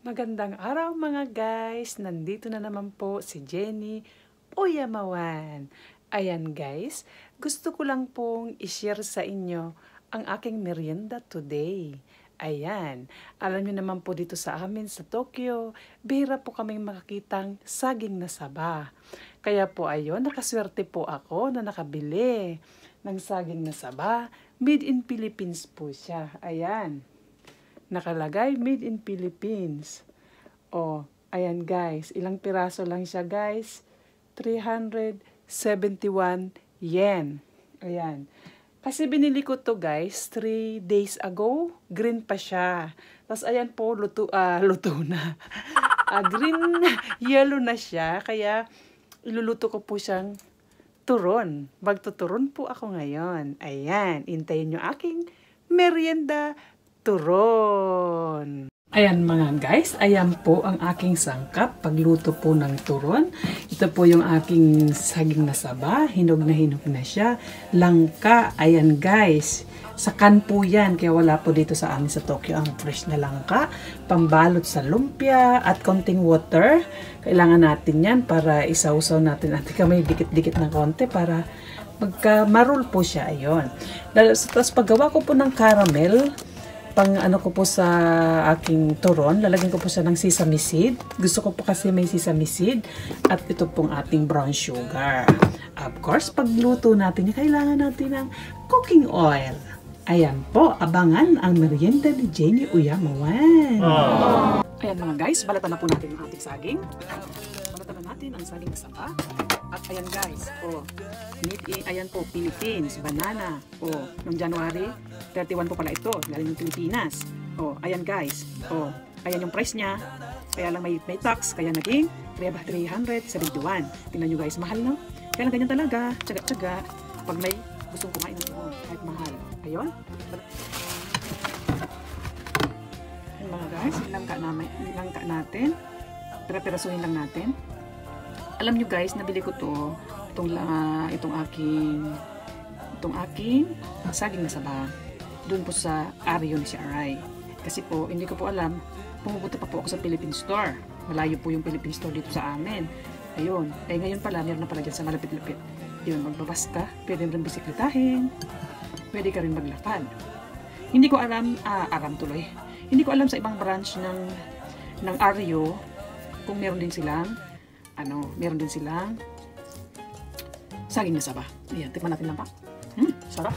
Magandang araw mga guys! Nandito na naman po si Jenny Oyama. Ayan guys, gusto ko lang pong i-share sa inyo ang aking merienda today. Ayan, alam niyo naman po dito sa amin sa Tokyo, bihira po kaming makakitang saging na saba. Kaya po ayun, nakaswerte po ako na nakabili ng saging na saba. Made in Philippines po siya. Ayan. Nakalagay, made in Philippines. O, ayan guys. Ilang piraso lang siya guys. 371 yen. Ayan. Kasi binili ko to guys, 3 days ago. Green pa siya. Tapos ayan po, luto na. Green, yellow na siya. Kaya, iluluto ko po siyang turon. Magtuturon po ako ngayon. Ayan. Intayin nyo aking merienda turon. Ayan mga guys, ayan po ang aking sangkap pagluto po ng turon. Ito po yung aking saging na saba, hinog na siya, langka. Ayan guys, sakan po yan, kaya wala po dito sa amin sa Tokyo ang fresh na langka, pambalot sa lumpia at konting water. Kailangan natin yan para isausaw natin at may dikit-dikit ng konti para magka-marul po siya. Ayon. Tapos paggawa ko po ng caramel, pang ano ko po sa aking turon, lalagyan ko po siya ng sesame seed. Gusto ko po kasi may sesame seed. At ito pong ating brown sugar. Of course, pagluto natin, kailangan natin ng cooking oil. Ayan po, abangan ang merienda ni Jenny Oyamawan. Ayan mga guys, balatan na po natin ang ating saging. Balatan na natin ang saging na saba. At ayan guys, oh, ayan po, Philippines, banana, oh, noong January, 31 po pala ito, galing ng Pilipinas. Oh, ayan guys, oh, ayan yung price niya, kaya lang may tax, kaya naging 371. Tingnan nyo guys, mahal no? Kaya lang ganyan talaga, tsaga-tsaga, pag may gustong kumain ng turon, kahit mahal. Ayun. Ayan mga guys, langka natin, pera-perasuhin lang natin. Alam nyo guys, nabili ko to, itong aking saging na saba doon po sa Ario Nishiarai. Kasi po, hindi ko po alam, pumupunta pa po ako sa Philippine store. Malayo po yung Philippine store dito sa amin. Ayun, eh ngayon pala, meron na pala dyan sa malapit-lapit. Yun, magbabas ka, pwede rin bisikletahin, pwede ka rin maglakad. Hindi ko alam, hindi ko alam sa ibang branch ng Ario kung meron din silang saging na saba. Ayan, tikman natin lang pa. Sarap.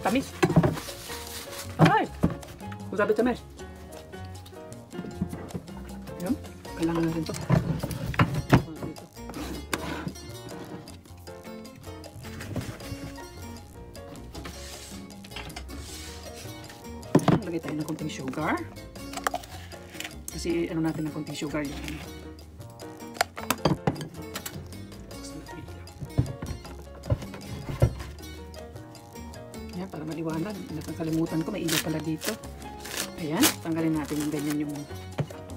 Tamis. Aray! Usabi tamis. Ayan, kailangan natin ito. Lagay tayo ng konting sugar. Kasi ano natin ng konting sugar yun. Para maliwanag, nakakalimutan ko, may ilaw pala dito. Ayan, tanggalin natin yung ganyan yung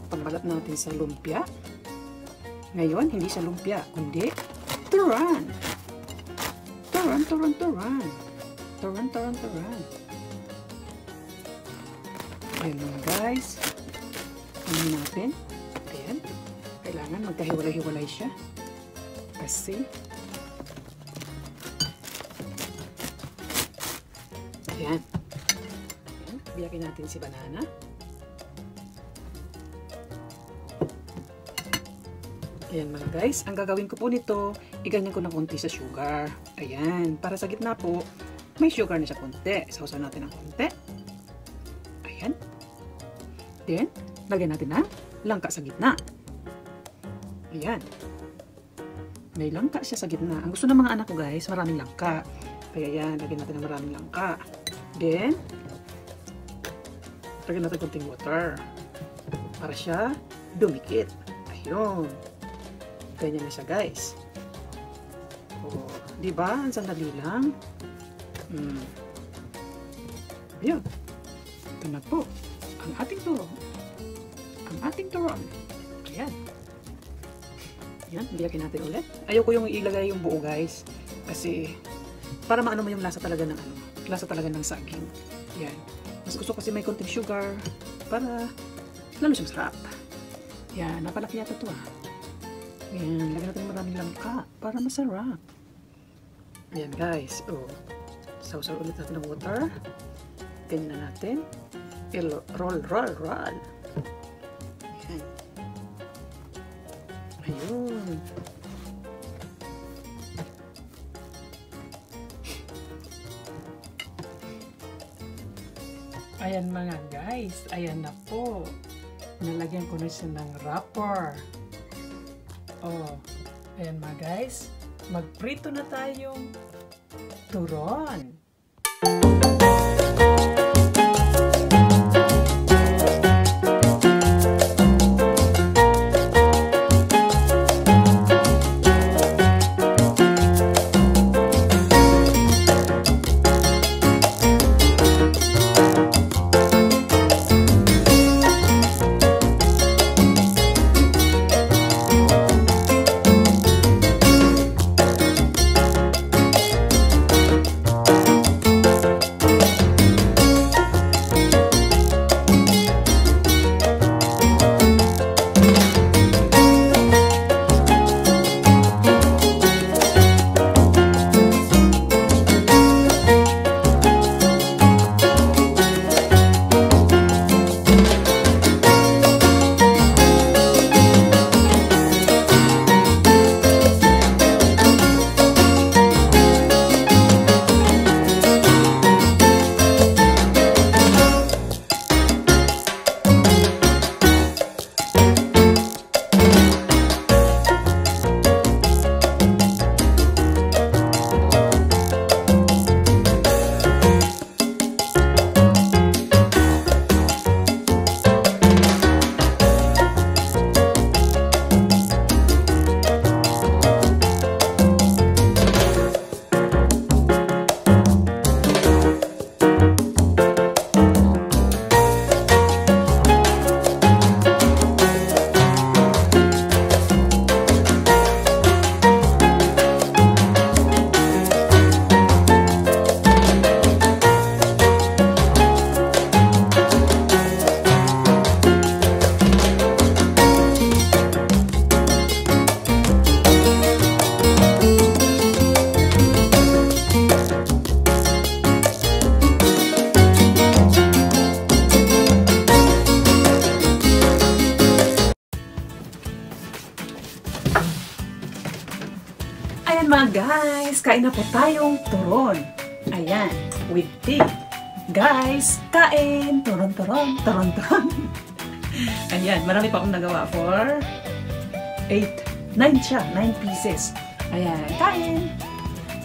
pagbalat natin sa lumpia. Ngayon, hindi sa lumpia, kundi turon. Turon. Ayan mga guys. Ayan natin. Ayan. Kailangan magkahiwalay-hiwalay siya. Kasi ayan. Biyakin natin si banana. Ayan mga guys. Ang gagawin ko po nito, iganyan ko ng konti sa sugar. Ayan. Para sa gitna po, may sugar na siya konti. Sausaw natin ng konti. Ayan. Then, lagyan natin ng langka sa gitna. Ayan. May langka siya sa gitna. Ang gusto ng mga anak ko guys, maraming langka. Kaya yan, lagyan natin ng maraming langka. Then, lagyan natin konting water para siya dumikit. Ayun. Ganyan na siya, guys. O, diba? Ang sandali lang. Ayun. Ito na po. Ang ating turon. Ayan. Ayan, biyakin natin ulit. Ayoko yung ilagay yung buo, guys. Kasi para maano mo yung lasa talaga ng ano, lasa talaga ng saging. Yan. Mas gusto kasi may konting sugar para lalo siyang sarap. Yan, napalaki yata to ah. Yan, lagyan natin maraming langka para masarap. Yan guys, oh. Sausaw ulit natin ng water. Ganyan na natin. Roll. Ayan. Ayun. Ayan mga guys. Ayan na po. Nalagyan ko na siya ng wrapper. Oh. Ayan mga guys. Magprito na tayong turon. Mga guys, kain na po tayong turon. Ayan, with tea. Guys, kain! Turon. Ayan, marami pa akong nagawa for 9 siya, 9 pieces. Ayan, kain!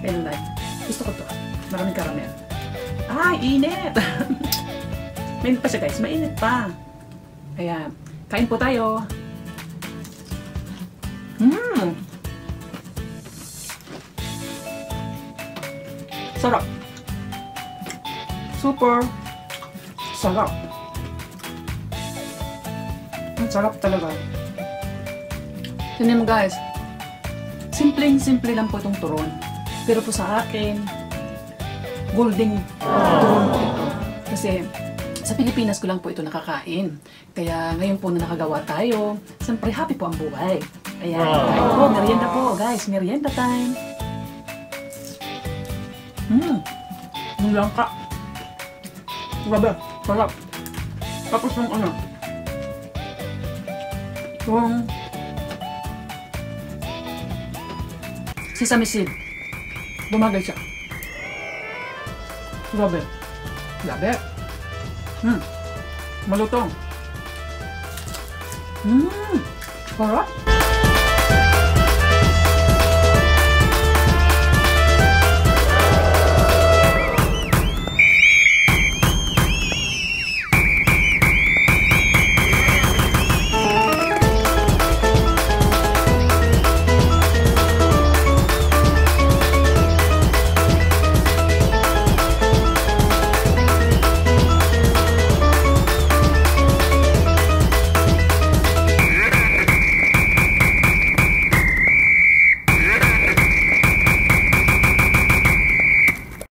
Ayan lang. Gusto ko to. Maraming karamel. Ah, init! Mainit pa siya guys, mainit pa. Ayan, kain po tayo. Sarap. Super sarap. Sarap talaga. Tignan mo guys. Simpleng-simple lang po itong turon. Pero po sa akin, golden turon po ito. Kasi sa Pilipinas ko lang po ito nakakain. Kaya ngayon po na nakagawa tayo, siyempre happy po ang buhay. Ayan. Kain po, merienda po guys. Merienda time. Yung langka. Grabe, sarap. Tapos yung ano, yung sesame seed. Bumagay siya. Grabe. Malutong. Sarap.